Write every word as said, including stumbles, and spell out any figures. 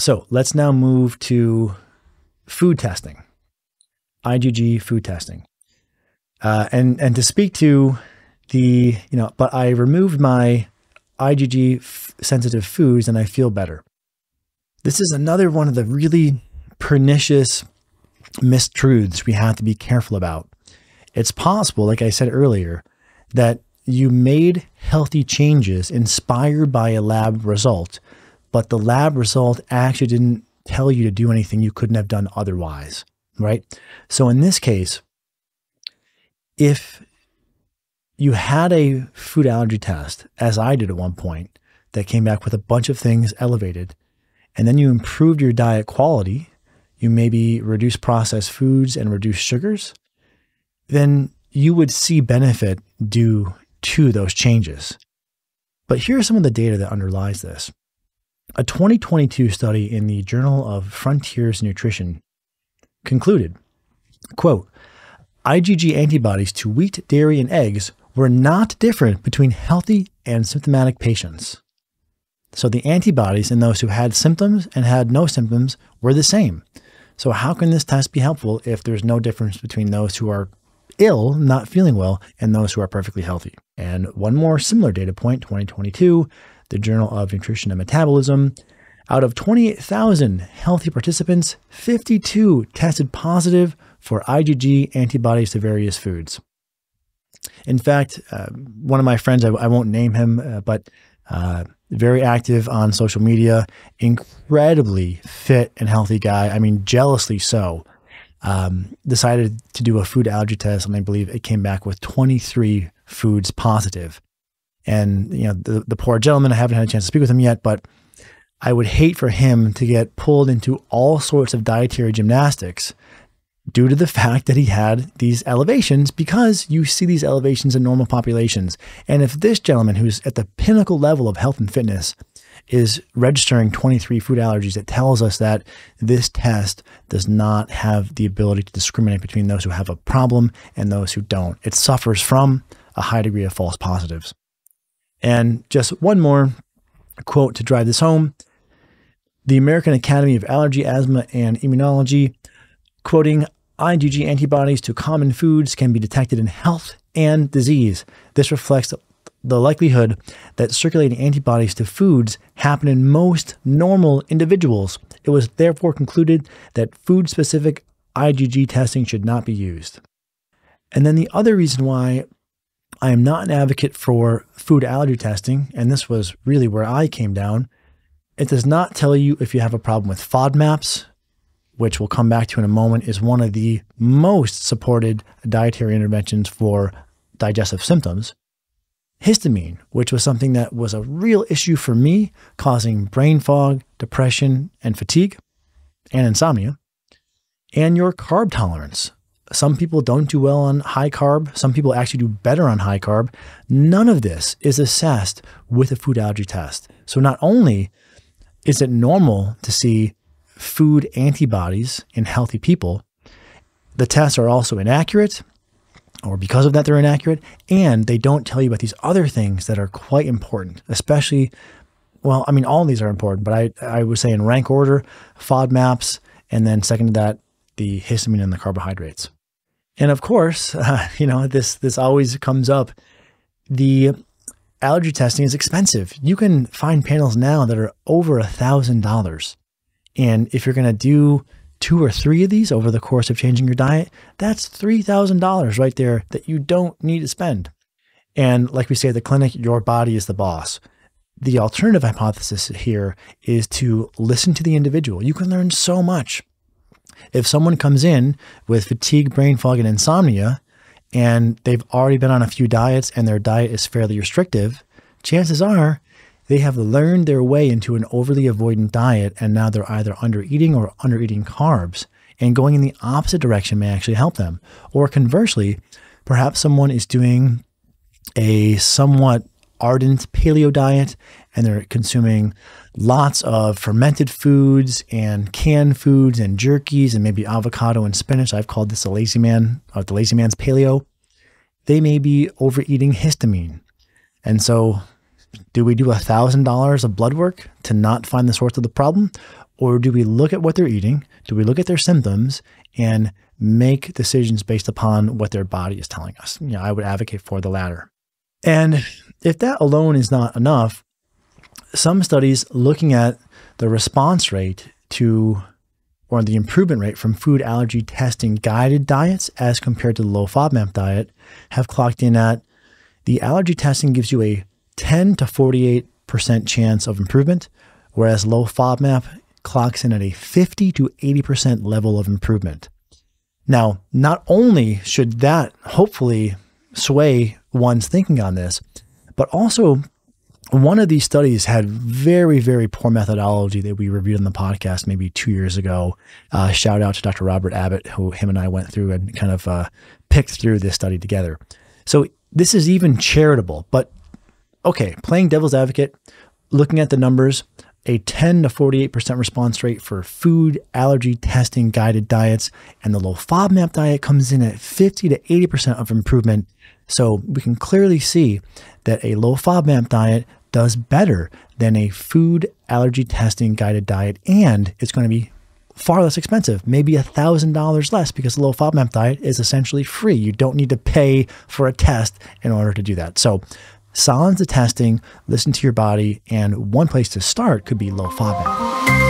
So let's now move to food testing, IgG food testing. Uh, and, and to speak to the, you know, but I removed my IgG sensitive foods and I feel better. This is another one of the really pernicious mistruths we have to be careful about. It's possible, like I said earlier, that you made healthy changes inspired by a lab result, but the lab result actually didn't tell you to do anything you couldn't have done otherwise, right? So in this case, if you had a food allergy test, as I did at one point, that came back with a bunch of things elevated, and then you improved your diet quality, you maybe reduce processed foods and reduce sugars, then you would see benefit due to those changes. But here are some of the data that underlies this. A twenty twenty-two study in the Journal of Frontiers in Nutrition concluded, quote, IgG antibodies to wheat, dairy, and eggs were not different between healthy and symptomatic patients. So the antibodies in those who had symptoms and had no symptoms were the same. So how can this test be helpful if there's no difference between those who are ill, not feeling well, and those who are perfectly healthy? And one more similar data point, twenty twenty-two, the Journal of Nutrition and Metabolism, out of twenty-eight thousand healthy participants, fifty-two tested positive for IgG antibodies to various foods. In fact, uh, one of my friends, I, I won't name him, uh, but uh, very active on social media, incredibly fit and healthy guy, I mean, jealously so, um, decided to do a food allergy test, and I believe it came back with twenty-three foods positive. And, you know, the, the poor gentleman, I haven't had a chance to speak with him yet, but I would hate for him to get pulled into all sorts of dietary gymnastics due to the fact that he had these elevations, because you see these elevations in normal populations. And if this gentleman, who's at the pinnacle level of health and fitness, is registering twenty-three food allergies, it tells us that this test does not have the ability to discriminate between those who have a problem and those who don't. It suffers from a high degree of false positives. And just one more quote to drive this home. The American Academy of Allergy, Asthma, and Immunology, quoting, IgG antibodies to common foods can be detected in health and disease. This reflects the likelihood that circulating antibodies to foods happen in most normal individuals. It was therefore concluded that food-specific IgG testing should not be used. And then the other reason why I am not an advocate for food allergy testing, and this was really where I came down, it does not tell you if you have a problem with FODMAPs, which we'll come back to in a moment, is one of the most supported dietary interventions for digestive symptoms. Histamine, which was something that was a real issue for me, causing brain fog, depression, and fatigue, and insomnia. And your carb tolerance. Some people don't do well on high carb. Some people actually do better on high carb. None of this is assessed with a food allergy test. So not only is it normal to see food antibodies in healthy people, the tests are also inaccurate, or because of that they're inaccurate, and they don't tell you about these other things that are quite important, especially, well, I mean, all these are important, but I, I would say in rank order, FODMAPs, and then second to that, the histamine and the carbohydrates. And of course, uh, you know, this, this always comes up, the allergy testing is expensive. You can find panels now that are over a thousand dollars. And if you're going to do two or three of these over the course of changing your diet, that's three thousand dollars right there that you don't need to spend. And like we say at the clinic, your body is the boss. The alternative hypothesis here is to listen to the individual. You can learn so much. If someone comes in with fatigue, brain fog, and insomnia, and they've already been on a few diets and their diet is fairly restrictive, chances are they have learned their way into an overly avoidant diet, and now they're either under-eating or under-eating carbs, and going in the opposite direction may actually help them. Or conversely, perhaps someone is doing a somewhat ardent paleo diet, and they're consuming lots of fermented foods and canned foods and jerkies and maybe avocado and spinach. I've called this the lazy man, or the lazy man's paleo. They may be overeating histamine. And so do we do a thousand dollars of blood work to not find the source of the problem? Or do we look at what they're eating? Do we look at their symptoms and make decisions based upon what their body is telling us? You know, I would advocate for the latter. And if that alone is not enough, some studies looking at the response rate to, or the improvement rate from food allergy testing guided diets as compared to the low FODMAP diet have clocked in at the allergy testing gives you a ten to forty-eight percent chance of improvement, whereas low FODMAP clocks in at a fifty to eighty percent level of improvement. Now, not only should that hopefully sway one's thinking on this, but also one of these studies had very, very poor methodology that we reviewed on the podcast maybe two years ago. Uh, shout out to Doctor Robert Abbott, who him and I went through and kind of uh, picked through this study together. So this is even charitable, but okay, playing devil's advocate, looking at the numbers, a ten to forty-eight percent response rate for food allergy testing guided diets, and the low FODMAP diet comes in at fifty to eighty percent of improvement. So we can clearly see that a low FODMAP diet does better than a food allergy testing guided diet, and it's going to be far less expensive, maybe a thousand dollars less, because the low FODMAP diet is essentially free. You don't need to pay for a test in order to do that. So silence the testing, listen to your body, and one place to start could be low FODMAP.